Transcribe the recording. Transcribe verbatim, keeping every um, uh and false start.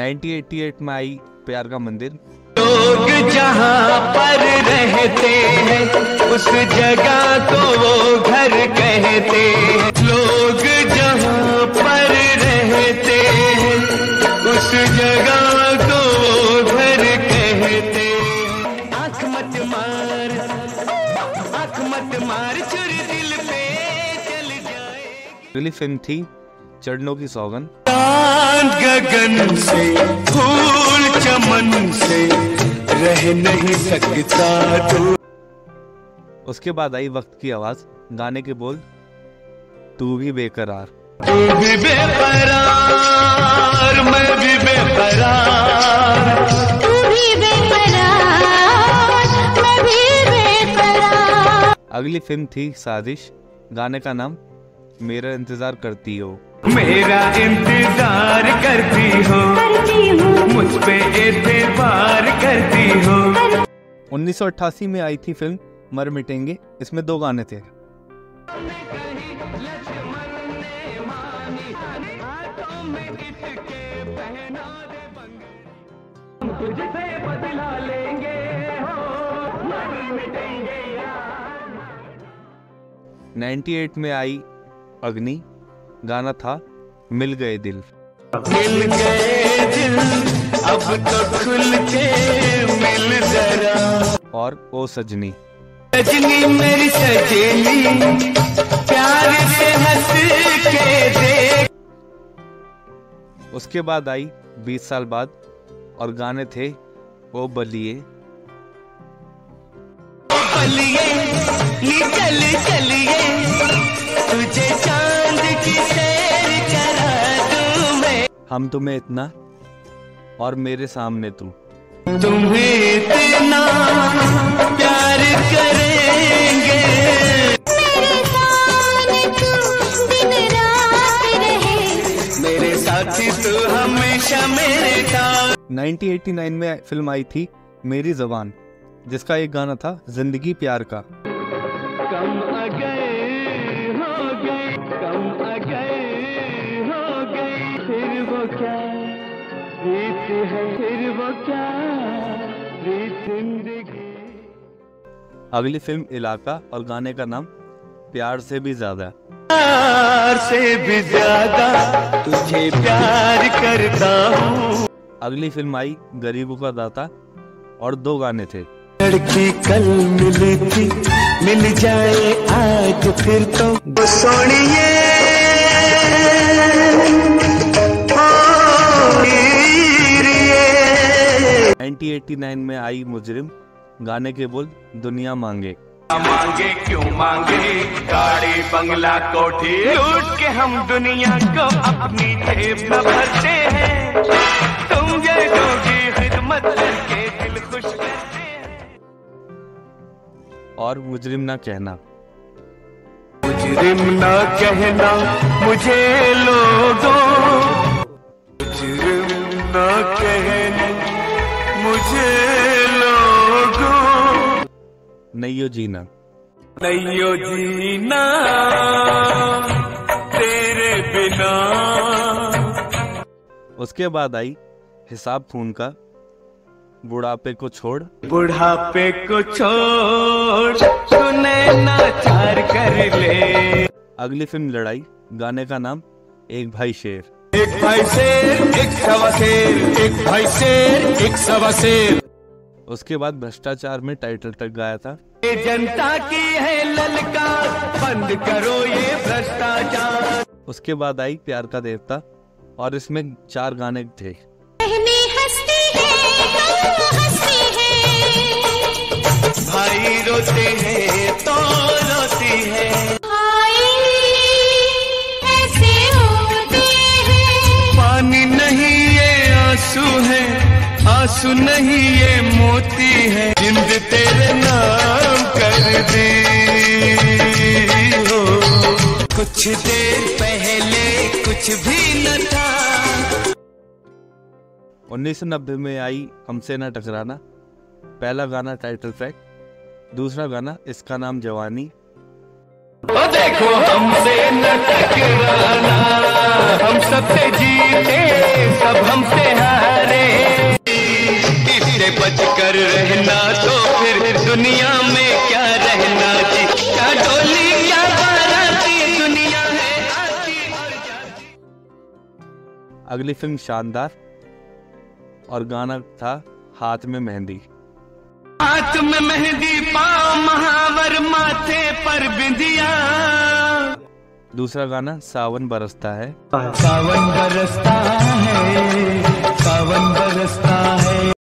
Nineteen eighty eight में आई प्यार का मंदिर। लोग जहाँ पर रहते हैं उस जगह को वो घर कहते हैं। लोग जहाँ पर रहते हैं उस जगह को वो घर कहते। आँख मत मार, आँख मत मार छुरी दिल पे चल जाए। रिली फिल्म थी चढ़नों की सौगन। गगन से फूल चमन से रह नहीं सकता तू। उसके बाद आई वक्त की आवाज, गाने के बोल तू भी बेकरार, तू भी बेकरार, मैं भी बेकरार, तू भी बेकरार, मैं भी बेकरार। अगली फिल्म थी साजिश, गाने का नाम मेरा इंतजार करती हो। मेरा इंतजार करती हो, मुझ पे एतबार करती हो। उन्नीस सौ अट्ठासी में आई थी फिल्म मर मिटेंगे। इसमें दो गाने थे। अट्ठानवे में आई अग्नि, गाना था मिल गए दिल। मिल गए दिल अब तो खुल के मिल जरा। और ओ सजनी, सजनी मेरी सजनी प्यार से हंस के देख। उसके बाद आई बीस साल बाद और गाने थे ओ बलिए, ओ बलिए नी चल चलिए तुझे चांद की सैर करा दूं मैं। हम तुम्हें इतना और मेरे सामने तू। तुम्हें इतना प्यार करेंगे मेरे सामने तू दिन रात रहे मेरे साथी तू हमेशा मेरे साथ। नाइनटीन एटी नाइन में फिल्म आई थी मेरी जबान, जिसका एक गाना था जिंदगी प्यार का। कम आ गए अगली फिल्म इलाका और गाने का नाम प्यार से भी ज्यादा। प्यार से भी ज्यादा तुझे प्यार करता हूँ। अगली फिल्म आई गरीबों का दाता और दो गाने थे। लड़की कल मिली थी मिल जाए आज फिर तो नाइनटीन एटी नाइन में आई मुजरिम, गाने के बोल दुनिया मांगे। मांगे क्यों मांगे गाड़ी बंगला कोठी लूट के हम दुनिया को अपनी जेब में भरते हैं। तुम जैसोगी खिदमत करके दिल खुश करते हैं। और मुजरिम ना कहना, मुजरिम ना कहना मुझे लोगों, मुजरिम ना कहना मुझे लोगों। नैयो जीना, नैयो जीना तेरे बिना। उसके बाद आई हिसाब खून का, बुढ़ापे को छोड़, बुढ़ापे को छोड़ तूने नाचार कर ले। अगली फिल्म लड़ाई, गाने का नाम एक भाई शेर। एक भाई शेर एक सवा शेर, एक भाई शेर एक सवा शेर। उसके बाद भ्रष्टाचार में टाइटल तक गाया था। ये जनता की है ललकार बंद करो ये भ्रष्टाचार। उसके बाद आई प्यार का देवता और इसमें चार गाने थे। बहने हंसती हैं, तुम हंसती हैं, भाई रोते हैं तो रोती है। आंसू नहीं ये मोती है जिंद तेरे नाम कर दी हो। कुछ देर पहले कुछ भी न था। उन्नीस सौ नब्बे में आई हमसे ना टकराना, पहला गाना टाइटल ट्रैक, दूसरा गाना इसका नाम जवानी। ओ देखो हमसे न टकराना, हम सबसे जीते सब हमसे हारे। पर रहना तो फिर दुनिया में क्या रहना जी, क्या डोली क्या बाराती दुनिया है आती और जाती। अगली फिल्म शानदार और गाना था हाथ में मेहंदी। हाथ में मेहंदी पाओ महावर माथे पर बिंदिया। दूसरा गाना सावन बरसता है। सावन बरसता है, सावन बरसता है।